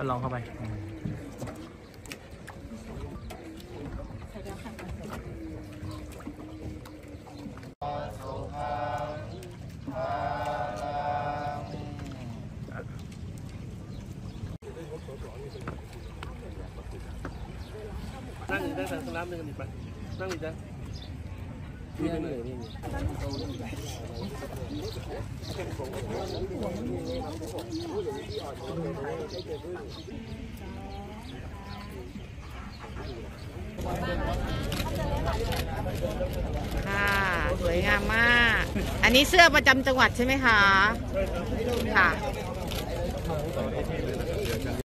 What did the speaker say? ก็ลองเข้าไปนั่งอีกได้แต่สนามหนึ่งอีกไปนั่งอีกได้นี่เป็นเลยค่ะสวยงามมากอันนี้เสื้อประจำจังหวัดใช่ไหมคะค่ะ